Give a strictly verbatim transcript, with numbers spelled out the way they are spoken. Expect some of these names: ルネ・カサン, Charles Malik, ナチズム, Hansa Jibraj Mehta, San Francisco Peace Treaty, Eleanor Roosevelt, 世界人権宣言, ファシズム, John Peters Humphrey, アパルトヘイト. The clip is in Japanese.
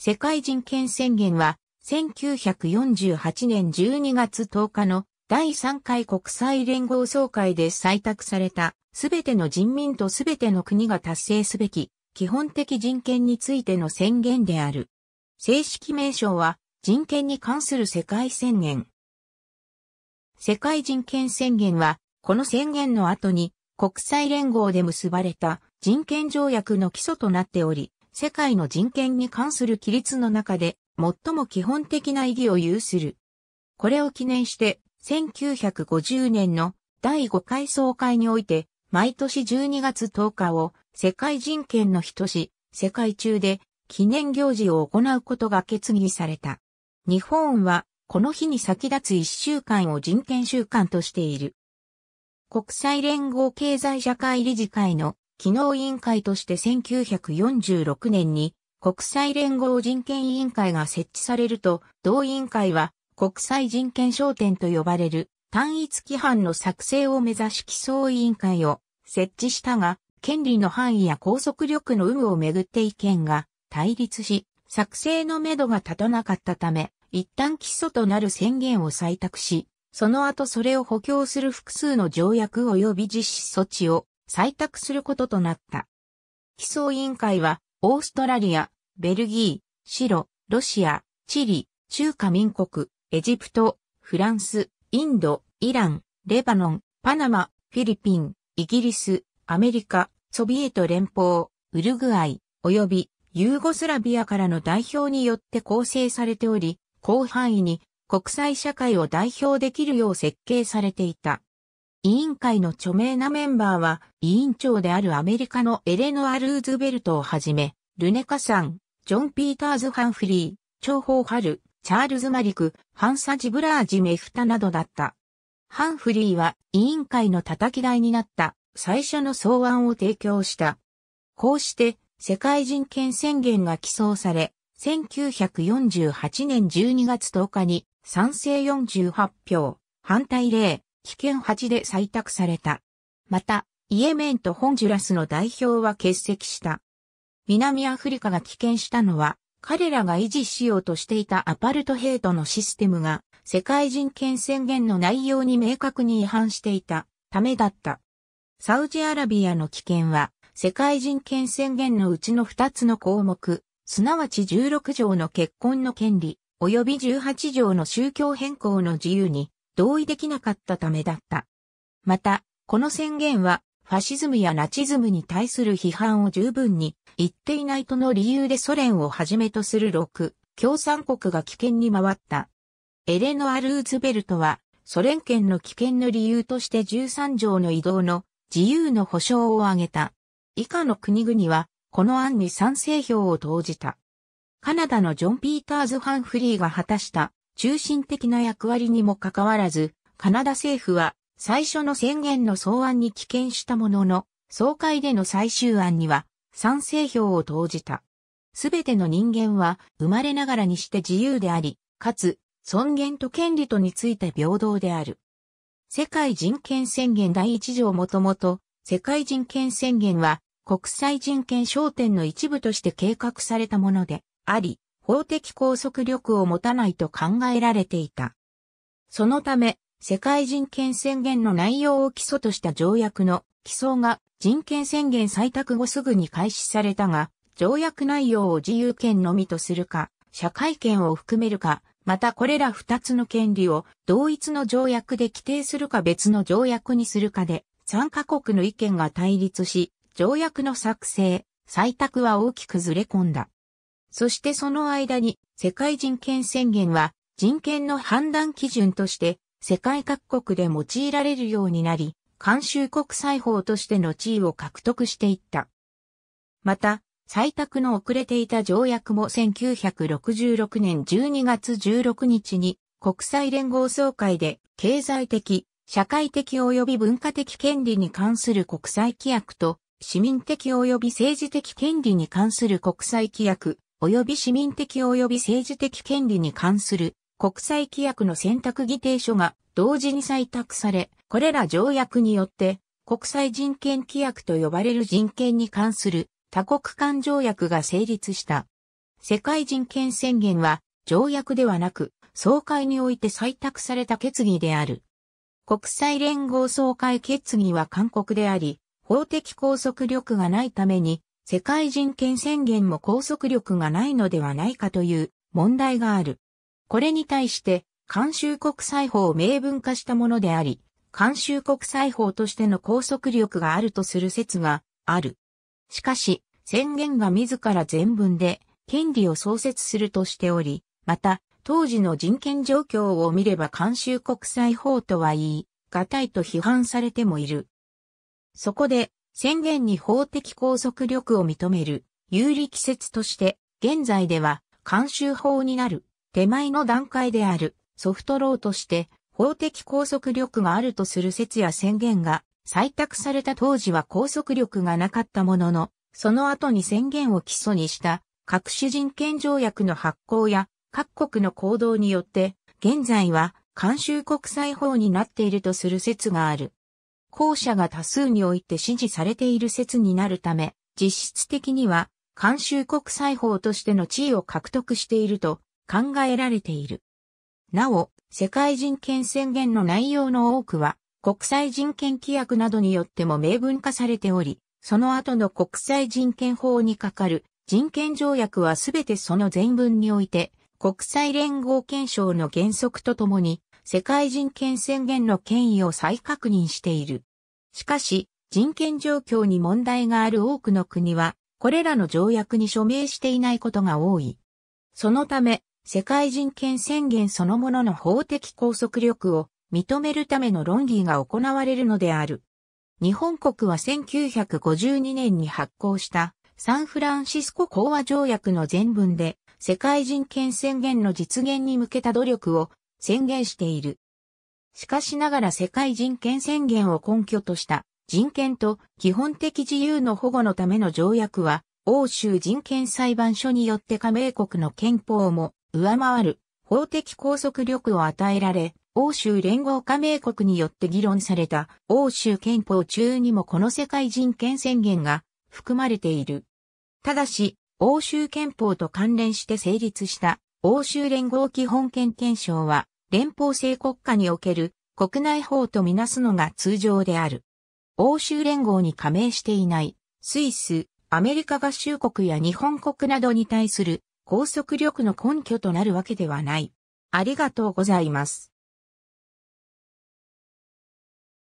世界人権宣言は、せんきゅうひゃくよんじゅうはちねんじゅうにがつとおかのだいさんかい国際連合総会で採択された、すべての人民とすべての国が達成すべき、基本的人権についての宣言である。正式名称は、人権に関する世界宣言。世界人権宣言は、この宣言の後に、国際連合で結ばれた人権条約の基礎となっており、世界の人権に関する規律の中で最も基本的な意義を有する。これを記念してせんきゅうひゃくごじゅうねんのだいごかい総会において毎年じゅうにがつとおかを世界人権の日とし、世界中で記念行事を行うことが決議された。日本はこの日に先立ついっしゅうかんを人権週間としている。国際連合経済社会理事会の機能委員会としてせんきゅうひゃくよんじゅうろくねんに国際連合人権委員会が設置されると、同委員会は国際人権章典と呼ばれる単一規範の作成を目指し起草委員会を設置したが、権利の範囲や拘束力の有無をめぐって意見が対立し、作成のめどが立たなかったため、一旦基礎となる宣言を採択し、その後それを補強する複数の条約及び実施措置を採択することとなった。起草委員会は、オーストラリア、ベルギー、白、ロシア、チリ、中華民国、エジプト、フランス、インド、イラン、レバノン、パナマ、フィリピン、イギリス、アメリカ、ソビエト連邦、ウルグアイ、及びユーゴスラビアからの代表によって構成されており、広範囲に国際社会を代表できるよう設計されていた。委員会の著名なメンバーは、委員長であるアメリカのエレノア・ルーズベルトをはじめ、ルネカさん、ジョン・ピーターズ・ハンフリー、長峰春、チャールズ・マリク、ハンサ・ジブラージ・メフタなどだった。ハンフリーは委員会の叩き台になった最初の草案を提供した。こうして、世界人権宣言が起草され、せんきゅうひゃくよんじゅうはちねんじゅうにがつとおかに賛成よんじゅうはちひょう、反対ゼロ、棄権はちで採択された。また、イエメンとホンジュラスの代表は欠席した。南アフリカが棄権したのは、彼らが維持しようとしていたアパルトヘイトのシステムが、世界人権宣言の内容に明確に違反していたためだった。サウジアラビアの棄権は、世界人権宣言のうちのふたつの項目、すなわちじゅうろくじょうの結婚の権利、及びじゅうはちじょうの宗教変更の自由に、同意できなかったためだった。また、この宣言は、ファシズムやナチズムに対する批判を十分に言っていないとの理由でソ連をはじめとするろく、共産国が棄権に回った。エレノア・ルーズベルトは、ソ連圏の棄権の理由としてじゅうさんじょうの移動の自由の保障を挙げた。以下の国々は、この案に賛成票を投じた。カナダのジョン・ピーターズ・ハンフリーが果たした。中心的な役割にもかかわらず、カナダ政府は最初の宣言の草案に棄権したものの、総会での最終案には賛成票を投じた。すべての人間は生まれながらにして自由であり、かつ尊厳と権利とについて平等である。世界人権宣言だいいちじょうもともと、世界人権宣言は国際人権章典の一部として計画されたものであり、法的拘束力を持たないと考えられていた。そのため、世界人権宣言の内容を基礎とした条約の起草が人権宣言採択後すぐに開始されたが、条約内容を自由権のみとするか、社会権を含めるか、またこれら二つの権利を同一の条約で規定するか別の条約にするかで、参加国の意見が対立し、条約の作成、採択は大きくずれ込んだ。そしてその間に世界人権宣言は人権の判断基準として世界各国で用いられるようになり、慣習国際法としての地位を獲得していった。また、採択の遅れていた条約もせんきゅうひゃくろくじゅうろくねんじゅうにがつじゅうろくにちに国際連合総会で経済的、社会的及び文化的権利に関する国際規約と市民的及び政治的権利に関する国際規約、及び市民的及び政治的権利に関する国際規約の選択議定書が同時に採択され、これら条約によって国際人権規約と呼ばれる人権に関する多国間条約が成立した。世界人権宣言は条約ではなく総会において採択された決議である。国際連合総会決議は勧告であり、法的拘束力がないために世界人権宣言も拘束力がないのではないかという問題がある。これに対して慣習国際法を明文化したものであり、慣習国際法としての拘束力があるとする説がある。しかし、宣言が自ら全文で権利を創設するとしており、また、当時の人権状況を見れば慣習国際法とは言い難いと批判されてもいる。そこで、宣言に法的拘束力を認める有力説として、現在では慣習法になる手前の段階であるソフトローとして法的拘束力があるとする説や宣言が採択された当時は拘束力がなかったものの、その後に宣言を基礎にした各種人権条約の発効や各国の行動によって現在は慣習国際法になっているとする説がある。後者が多数において支持されている説になるため、実質的には慣習国際法としての地位を獲得していると考えられている。なお、世界人権宣言の内容の多くは国際人権規約などによっても明文化されており、その後の国際人権法にかかる人権条約はすべてその全文において国際連合憲章の原則とともに世界人権宣言の権威を再確認している。しかし、人権状況に問題がある多くの国は、これらの条約に署名していないことが多い。そのため、世界人権宣言そのものの法的拘束力を認めるための論議が行われるのである。日本国はせんきゅうひゃくごじゅうにねんに発効したサンフランシスコ講和条約の全文で、世界人権宣言の実現に向けた努力を宣言している。しかしながら世界人権宣言を根拠とした人権と基本的自由の保護のための条約は欧州人権裁判所によって加盟国の憲法も上回る法的拘束力を与えられ、欧州連合加盟国によって議論された欧州憲法中にもこの世界人権宣言が含まれている。ただし、欧州憲法と関連して成立した欧州連合基本権憲章は連邦制国家における国内法とみなすのが通常である。欧州連合に加盟していないスイス、アメリカ合衆国や日本国などに対する拘束力の根拠となるわけではない。ありがとうございます。